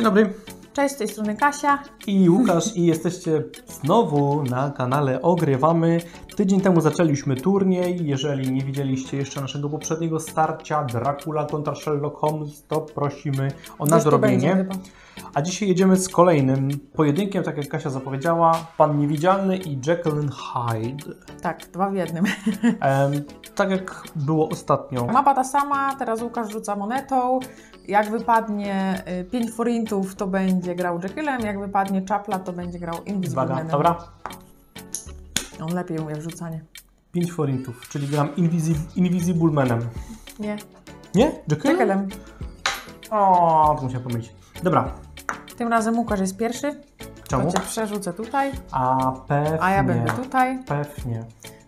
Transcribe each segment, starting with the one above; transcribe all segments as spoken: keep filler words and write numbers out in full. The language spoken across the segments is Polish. Dzień dobry. Cześć, z tej strony Kasia i Łukasz i jesteście znowu na kanale Ogrywamy. Tydzień temu zaczęliśmy turniej. Jeżeli nie widzieliście jeszcze naszego poprzedniego starcia Dracula kontra Sherlock Holmes, to prosimy o nadrobienie. A dzisiaj jedziemy z kolejnym pojedynkiem, tak jak Kasia zapowiedziała, Pan Niewidzialny i Jekyll and Hyde. Tak, dwa w jednym. Ehm, tak jak było ostatnio. Mapa ta sama, teraz Łukasz rzuca monetą. Jak wypadnie pięć forintów, to będzie grał Jekyllem, jak wypadnie czapla, to będzie grał Invisible Manem. Dobra. On lepiej umie wrzucanie. pięć forintów, czyli gram Invisible Manem. Nie. Nie? Jekyllem? Jekyllem. O, to musiałem pomylić. Dobra. Tym razem Łukasz jest pierwszy. Czemu? To cię przerzucę tutaj. A pewnie. A ja będę tutaj. Pewnie.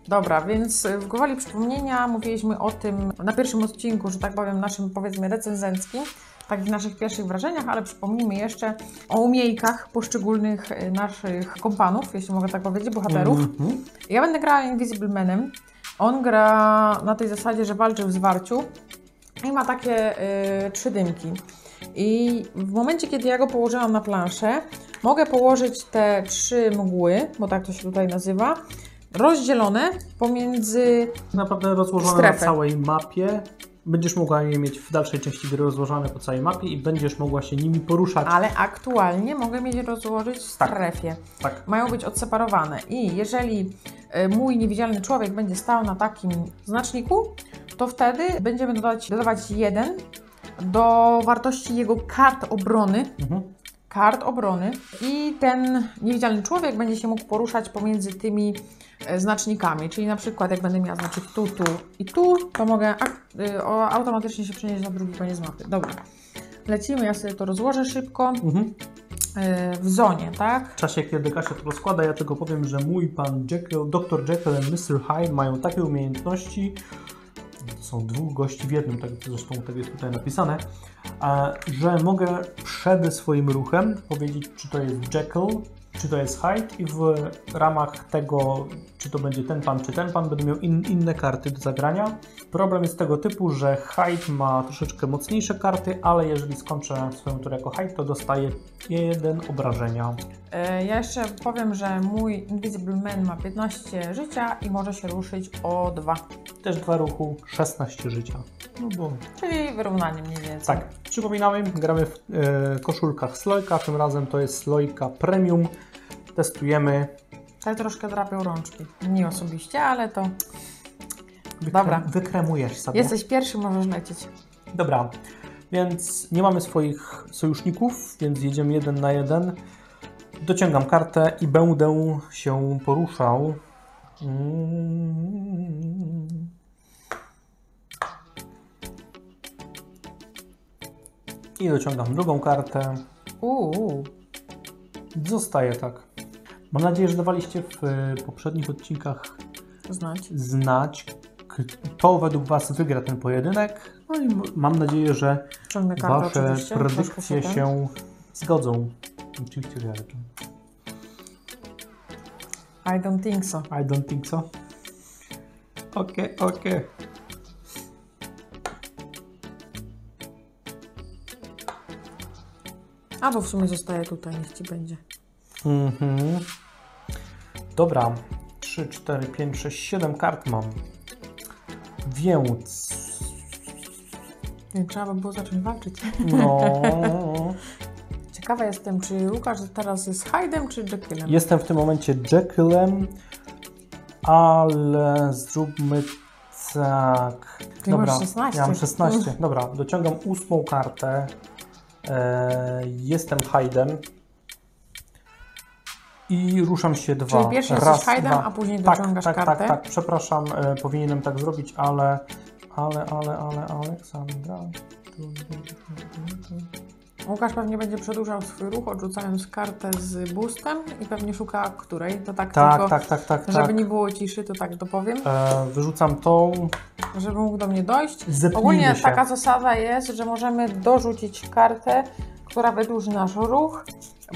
Dobra, więc gwoli przypomnienia mówiliśmy o tym na pierwszym odcinku, że tak powiem naszym, powiedzmy, recenzenckim, takich naszych pierwszych wrażeniach, ale przypomnijmy jeszcze o umiejkach poszczególnych naszych kompanów, jeśli mogę tak powiedzieć, bohaterów. Mm-hmm. Ja będę grała Invisible Manem. On gra na tej zasadzie, że walczy w zwarciu i ma takie yy, trzy dymki. I w momencie, kiedy ja go położyłam na planszę, mogę położyć te trzy mgły, bo tak to się tutaj nazywa, rozdzielone pomiędzy naprawdę rozłożone strefy. Na całej mapie. Będziesz mogła je mieć w dalszej części gry rozłożone po całej mapie i będziesz mogła się nimi poruszać. Ale aktualnie mogę mieć rozłożyć w strefie. Tak. Tak. Mają być odseparowane i jeżeli mój niewidzialny człowiek będzie stał na takim znaczniku, to wtedy będziemy dodawać, dodawać jeden do wartości jego kart obrony. Mhm. Kart obrony i ten niewidzialny człowiek będzie się mógł poruszać pomiędzy tymi znacznikami, czyli na przykład jak będę miała znacznik tu, tu i tu, to mogę automatycznie się przenieść na drugi koniec mapy. Dobra, lecimy, ja sobie to rozłożę szybko. Mhm. W zonie, tak? W czasie, kiedy Kasia to rozkłada, ja tylko powiem, że mój pan Jekyll, doktor Jekyll i mister Hyde mają takie umiejętności, są dwóch gości w jednym, tak zresztą tak jest tutaj napisane, że mogę przed swoim ruchem powiedzieć, czy to jest Jekyll, czy to jest Hyde i w ramach tego, czy to będzie ten pan, czy ten pan, będę miał in, inne karty do zagrania. Problem jest tego typu, że Hyde ma troszeczkę mocniejsze karty, ale jeżeli skończę swoją turę jako Hyde, to dostaję jeden obrażenia. Ja jeszcze powiem, że mój Invisible Man ma piętnaście życia i może się ruszyć o dwa. Też dwa ruchu, szesnaście życia. No bo... Czyli wyrównanie mniej więcej. Tak. Przypominamy, gramy w e, koszulkach slojka, tym razem to jest slojka premium. Testujemy. Tak troszkę drapią rączki. Nie osobiście, ale to... Wykrem... Dobra. Wykremujesz sobie. Jesteś pierwszy, możesz lecieć. Dobra. Więc nie mamy swoich sojuszników, więc jedziemy jeden na jeden. Dociągam kartę i będę się poruszał. Mm. I dociągam drugą kartę. Uuu. Zostaje tak. Mam nadzieję, że dawaliście w poprzednich odcinkach znać, znać kto według Was wygra ten pojedynek. No i mam nadzieję, że Wasze predykcje się zgodzą. Oczywiście wiadomo. I don't think so. I don't think so. Okej, okay, okej. Okay. A bo w sumie zostaje tutaj, niech ci będzie. Mhm. Mm Dobra. trzy, cztery, pięć, sześć, siedem kart mam. Więc... Nie, trzeba by było zacząć walczyć. No. Ciekawa jestem, czy Łukasz teraz jest Hyde'em, czy Jekyllem? Jestem w tym momencie Jekyllem, ale zróbmy tak. Ty dobra, masz szesnaście. Ja mam szesnaście. Dobra, dociągam ósmą kartę. Eee, jestem Hyde'em i ruszam się dwa. Czyli pierwszy raz jesteś Hyde'em, a później tak, dociągasz tak, kartę? Tak, tak, przepraszam, e, powinienem tak zrobić, ale... Ale, ale, ale, Aleksandra... Łukasz pewnie będzie przedłużał swój ruch, odrzucając kartę z boostem i pewnie szuka której, to tak, tak tylko, tak, tak, tak, żeby tak. Nie było ciszy, to tak dopowiem. E, wyrzucam tą. Żeby mógł do mnie dojść. Zepnijmy ogólnie się. Taka zasada jest, że możemy dorzucić kartę, która wydłuży nasz ruch,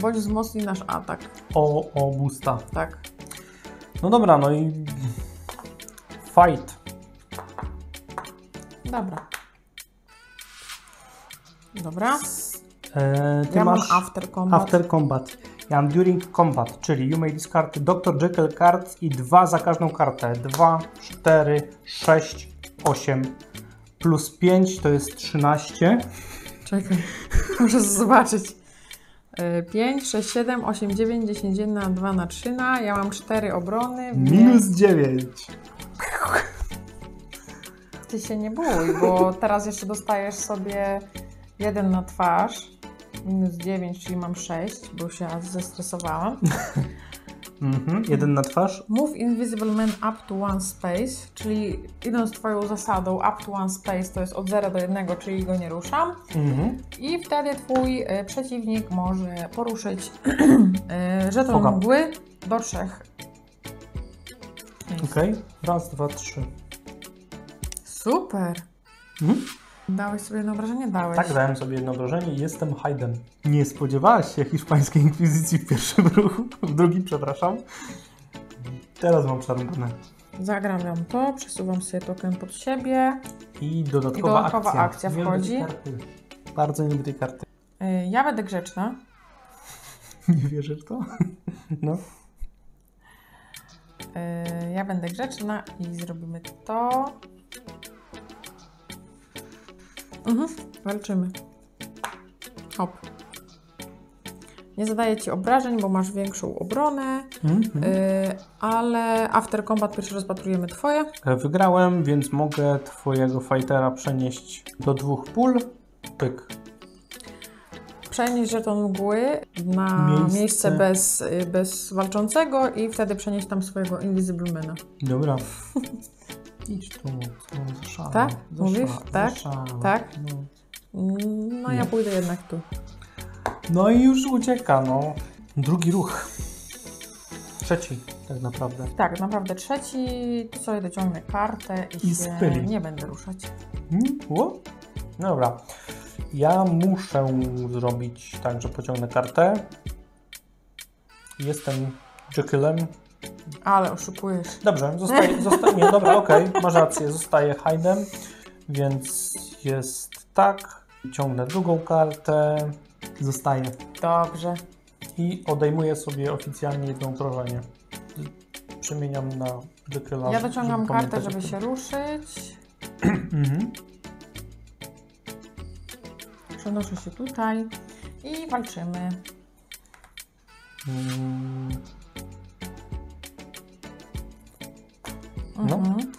bądź wzmocni nasz atak. O, o boosta. Tak. No dobra, no i fight. Dobra. Dobra. Ty ja masz mam after combat. after combat. Ja mam during combat, czyli you may discard doktor Jekyll cards i dwa za każdą kartę. dwa, cztery, sześć, osiem. Plus pięć to jest trzynaście. Czekaj, muszę zobaczyć. pięć, sześć, siedem, osiem, dziewięć, dziesięć, jeden, dwa na trzy. Ja mam cztery obrony. Więc... minus dziewięć. Ty się nie bój, bo teraz jeszcze dostajesz sobie jeden na twarz. Minus dziewięć, czyli mam sześć, bo się aż zestresowałam. Mhm, jeden na twarz. Move Invisible Man up to one space, czyli idąc Twoją zasadą up to one space, to jest od zera do jednego, czyli go nie ruszam. Mhm. I wtedy Twój y, przeciwnik może poruszyć y, żeton mgły do trzech. Okej, okay. Raz, dwa, trzy. Super! Mhm. Dałeś sobie jedno obrażenie? Dałeś. Tak, dałem sobie jedno obrażenie i jestem Hyde'em. Nie spodziewałaś się hiszpańskiej inkwizycji w pierwszym ruchu, w drugim, przepraszam. Teraz mam czarnkę. Zagram ją to, przesuwam sobie token pod siebie. I dodatkowa, I dodatkowa akcja, akcja wchodzi. Nie lubię tej karty. Bardzo nie lubię tej karty. Yy, ja będę grzeczna. Nie wierzę w to? No. Yy, ja będę grzeczna i zrobimy to. Mhm, walczymy. Hop. Nie zadaję Ci obrażeń, bo masz większą obronę, mm-hmm. y, ale after combat pierwszy rozpatrujemy Twoje. Wygrałem, więc mogę Twojego fightera przenieść do dwóch pól. Pyk. Przenieść żeton mgły na miejsce, miejsce bez, bez walczącego i wtedy przenieść tam swojego Invisible Mana. Dobra. Idź tu, zaszalę. Tak? Zasza, mówisz? Tak? Zaszalę. Tak? No, no ja pójdę jednak tu. No i już ucieka, no. Drugi ruch. Trzeci, tak naprawdę. Tak, naprawdę trzeci. Tu sobie dociągnę kartę i, I się spyli. Nie będę ruszać. Hmm? Dobra. Ja muszę zrobić tak, że pociągnę kartę. Jestem Jekyllem. Ale oszukujesz. Dobrze, zostaje, zosta nie, dobra, okej, okay, masz rację, zostaje Hyde'em, więc jest tak, ciągnę drugą kartę, zostaje. Dobrze. I odejmuję sobie oficjalnie jedno obrażenie. Przemieniam na Jekylla. Ja dociągam żeby kartę, żeby się ruszyć. Przenoszę się tutaj i walczymy. Hmm. No. Mhm.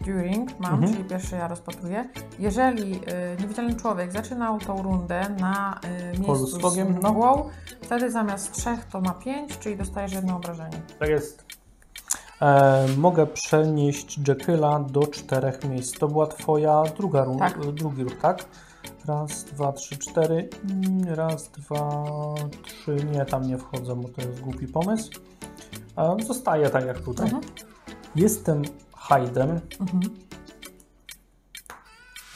During mam, mhm. czyli pierwszy ja rozpatruję. Jeżeli y, niewidzialny człowiek zaczynał tą rundę na y, miejscu z mgłą, no. wtedy zamiast trzech to ma pięć, czyli dostajesz jedno obrażenie. Tak jest. E, mogę przenieść Jekylla do czterech miejsc. To była Twoja druga runda, tak. drugi ruch, tak? Raz, dwa, trzy, cztery. Raz, dwa, trzy. Nie, tam nie wchodzę, bo to jest głupi pomysł. Zostaje tak jak tutaj. Mhm. Jestem Hyde'em. Mhm.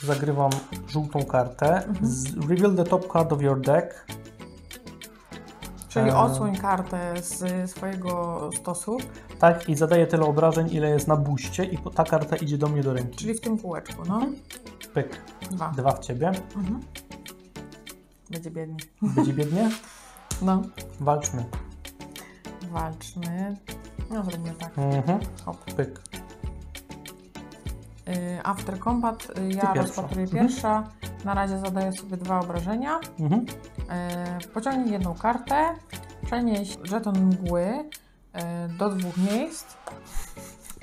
Zagrywam żółtą kartę. Mhm. Reveal the top card of your deck. Czyli ehm. odsłoń kartę z swojego stosu. Tak, i zadaję tyle obrażeń, ile jest na buście i ta karta idzie do mnie do ręki. Czyli w tym kółeczku, no. Pyk. Dwa. Dwa w Ciebie. Mhm. Będzie biednie. Będzie biednie? No. Walczmy. Walczmy. No zrobimy tak. Mhm. Hop. Pyk. After combat ja rozpatruję pierwsza. Mhm. Na razie zadaję sobie dwa obrażenia. Mhm. Pociągnij jedną kartę. Przenieść żeton mgły do dwóch miejsc.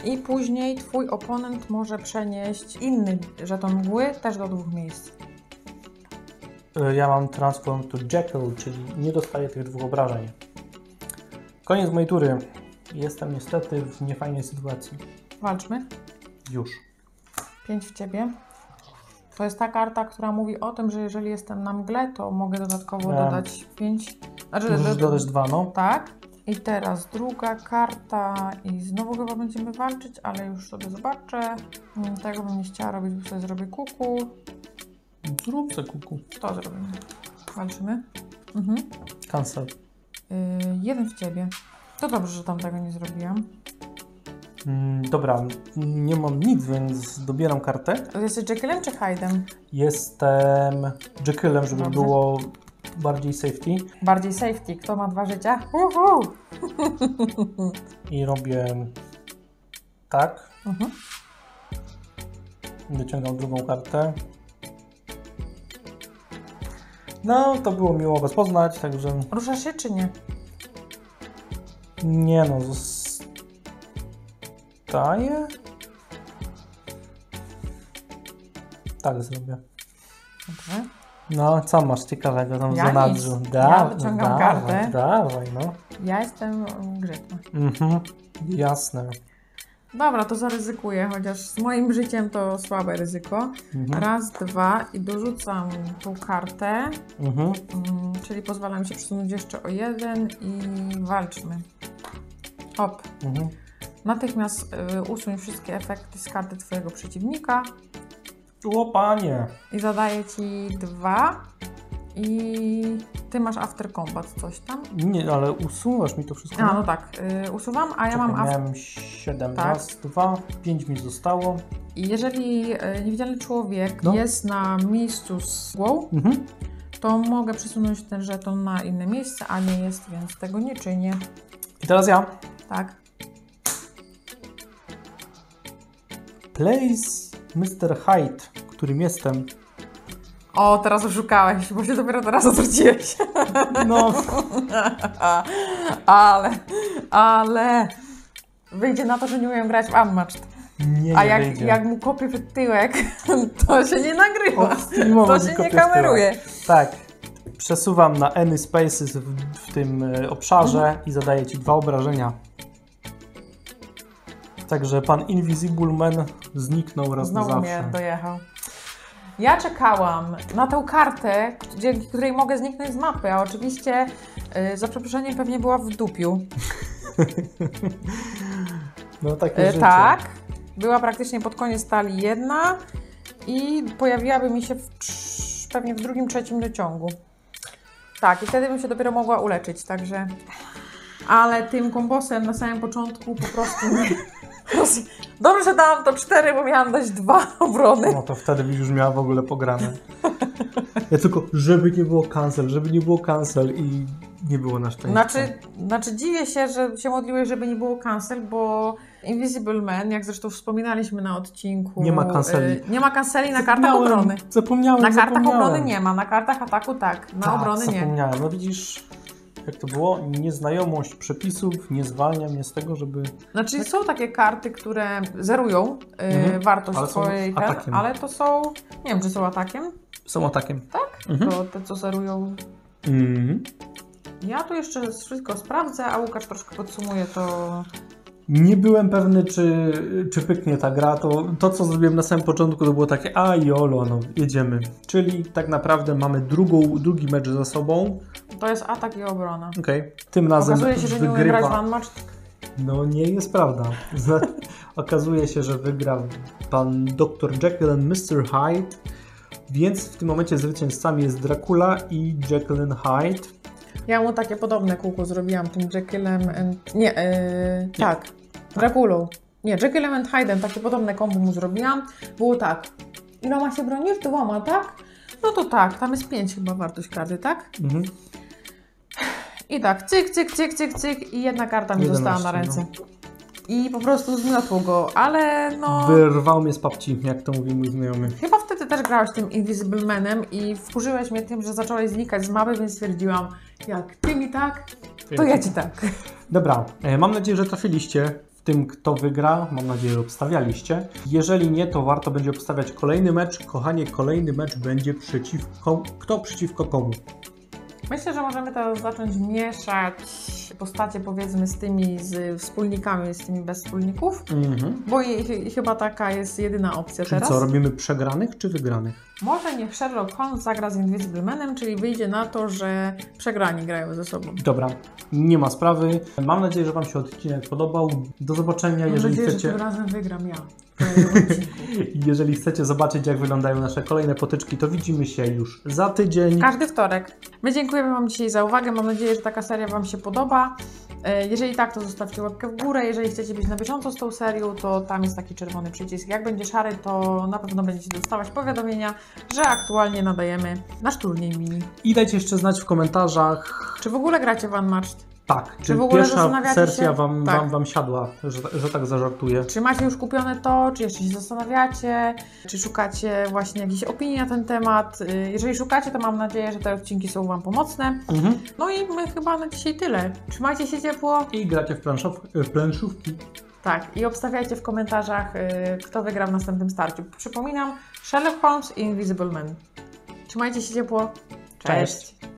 I później Twój oponent może przenieść inny żeton mgły też do dwóch miejsc. Ja mam transform to Jekyll, czyli nie dostaję tych dwóch obrażeń. Koniec mojej tury. Jestem niestety w niefajnej sytuacji. Walczmy. Już. pięć w Ciebie. To jest ta karta, która mówi o tym, że jeżeli jestem na mgle, to mogę dodatkowo ehm. dodać pięć. Znaczy, Możesz do... dodać dwa, no. Tak. I teraz druga karta i znowu chyba będziemy walczyć, ale już sobie zobaczę. Tego bym nie chciała robić, bo sobie zrobię kuku. Zrób sobie kuku. To zrobimy. Walczymy. Mhm. Cancel. Yy, jeden w Ciebie. To dobrze, że tam tego nie zrobiłam. Dobra, nie mam nic, więc dobieram kartę. Jesteś Jekyllem czy Hyde'em? Jestem Jekyllem, żeby Dobrze. było bardziej safety. Bardziej safety. Kto ma dwa życia? Uhu! I robię tak. Mhm. Wyciągam drugą kartę. No, to było miło Was poznać, także... Ruszasz się czy nie? Nie no, zostaję? Tak zrobię. Dobrze. No, co masz ciekawego tam w zanadrzu? Ja wyciągam kartę. Dawaj, no. Ja jestem grzeczna. Mhm, jasne. Dobra, to zaryzykuję, chociaż z moim życiem to słabe ryzyko. Mhm. Raz, dwa i dorzucam tą kartę, mhm. mm, czyli pozwalam się przesunąć jeszcze o jeden i walczmy. Hop. Mhm. Natychmiast y, usuń wszystkie efekty z karty Twojego przeciwnika. O panie! I zadaję Ci dwa i Ty masz after combat coś tam? Nie, ale usuwasz mi to wszystko. A, no tak, y, usuwam, a ja Czekaj, mam after... miałem siedem, tak. raz, dwa, pięć mi zostało. I jeżeli y, niewidzialny człowiek no. jest na miejscu z głową, mhm. to mogę przesunąć ten żeton na inne miejsce, a nie jest, więc tego nie czynię. I teraz ja. Tak. Place mister Hyde, którym jestem. O, teraz oszukałeś, bo się dopiero teraz odwróciłeś. No. ale, ale... Wyjdzie na to, że nie umiem grać w Unmatched. Nie, A nie jak, wyjdzie. jak mu kopię pod tyłek, to się nie nagrywa. O, to się nie kameruje. Tak. Przesuwam na Any Spaces w, w tym obszarze mhm. i zadaję Ci dwa obrażenia. Także Pan Invisible Man zniknął raz na zawsze. Znowu mnie dojechał. Ja czekałam na tę kartę, dzięki której mogę zniknąć z mapy, a oczywiście yy, za przeproszeniem pewnie była w dupiu. No takie yy, Tak, była praktycznie pod koniec talii jedna i pojawiłaby mi się w, pewnie w drugim, trzecim dociągu. Tak, i wtedy bym się dopiero mogła uleczyć, także... Ale tym kombosem na samym początku po prostu... Nie... Dobrze, że dałam to cztery, bo miałam dać dwa obrony. No to wtedy byś już miała w ogóle pograne. Ja tylko, żeby nie było cancel, żeby nie było cancel i nie było na szczęście. Znaczy, znaczy dziwię się, że się modliłeś, żeby nie było cancel, bo Invisible Man, jak zresztą wspominaliśmy na odcinku... Nie ma canceli. Yy, nie ma canceli na kartach obrony. Zapomniałem, Na kartach zapomniałem. obrony nie ma, na kartach ataku tak, na tak, obrony nie. zapomniałem. No widzisz... Jak to było? Nieznajomość przepisów nie zwalnia mnie z tego, żeby... Znaczy są takie karty, które zerują mhm. wartość swojej karty, ale to są... Nie wiem, czy są atakiem? Są atakiem. Tak? Mhm. To te, co zerują... Mhm. Ja tu jeszcze wszystko sprawdzę, a Łukasz troszkę podsumuje to... Nie byłem pewny, czy, czy pyknie ta gra. To, to, co zrobiłem na samym początku, to było takie a jolo, no jedziemy. Czyli tak naprawdę mamy drugą, drugi mecz za sobą. To jest atak i obrona. Okej. Okay. Tym razem wygrywa. Okazuje się, że wygrywa. nie umiem grać w Unmatched? No nie jest prawda. Okazuje się, że wygra pan doktor Jekyll and mister Hyde. Więc w tym momencie zwycięzcami jest Dracula i Jekyll and Hyde. Ja mu takie podobne kółko zrobiłam, tym Jekyllem and... Nie, yy, tak. Draculą. Nie, Jekyllem and Hyde'em, takie podobne kombo mu zrobiłam. Było tak. Iloma się bronisz? Dwoma, tak? No to tak, tam jest pięć chyba wartość karty, tak? Mhm. I tak, cyk, cyk, cyk, cyk, cyk i jedna karta mi jedenaście, została na ręce. No. I po prostu zmiotło go, ale no... Wyrwał mnie z papci, jak to mówi mój znajomy. Chyba wtedy też grałeś tym Invisible Manem i wkurzyłeś mnie tym, że zacząłeś znikać z mapy, więc stwierdziłam, jak ty mi tak, to ja ci tak. Dobra, mam nadzieję, że trafiliście w tym, kto wygra. Mam nadzieję, że obstawialiście. Jeżeli nie, to warto będzie obstawiać kolejny mecz. Kochanie, kolejny mecz będzie przeciwko... Kto przeciwko komu? Myślę, że możemy teraz zacząć mieszać postacie, powiedzmy, z tymi z wspólnikami, z tymi bez wspólników, mm-hmm. bo i, i chyba taka jest jedyna opcja czyli teraz. Czyli co, robimy przegranych czy wygranych? Może niech Sherlock Holmes zagra z Invisible Manem, czyli wyjdzie na to, że przegrani grają ze sobą. Dobra, nie ma sprawy. Mam nadzieję, że Wam się odcinek podobał. Do zobaczenia, Mam jeżeli nadzieję, chcecie... Że tym razem wygram ja. Jeżeli chcecie zobaczyć, jak wyglądają nasze kolejne potyczki, to widzimy się już za tydzień. Każdy wtorek. My dziękujemy Wam dzisiaj za uwagę. Mam nadzieję, że taka seria Wam się podoba. Jeżeli tak, to zostawcie łapkę w górę. Jeżeli chcecie być na bieżąco z tą serią, to tam jest taki czerwony przycisk. Jak będzie szary, to na pewno będziecie dostawać powiadomienia, że aktualnie nadajemy nasz turniej mini. I dajcie jeszcze znać w komentarzach, czy w ogóle gracie w Unmatched. Tak, czy, czy w ogóle pierwsza sesja wam, tak. wam, wam siadła, że, że tak zażartuję. Czy macie już kupione to, czy jeszcze się zastanawiacie, czy szukacie właśnie jakiejś opinii na ten temat. Jeżeli szukacie, to mam nadzieję, że te odcinki są wam pomocne. Mhm. No i my chyba na dzisiaj tyle. Trzymajcie się ciepło. I gracie w, w planszówki. Tak, i obstawiajcie w komentarzach, kto wygra w następnym starciu. Przypominam, Sherlock Holmes i Invisible Man. Trzymajcie się ciepło. Cześć. Cześć.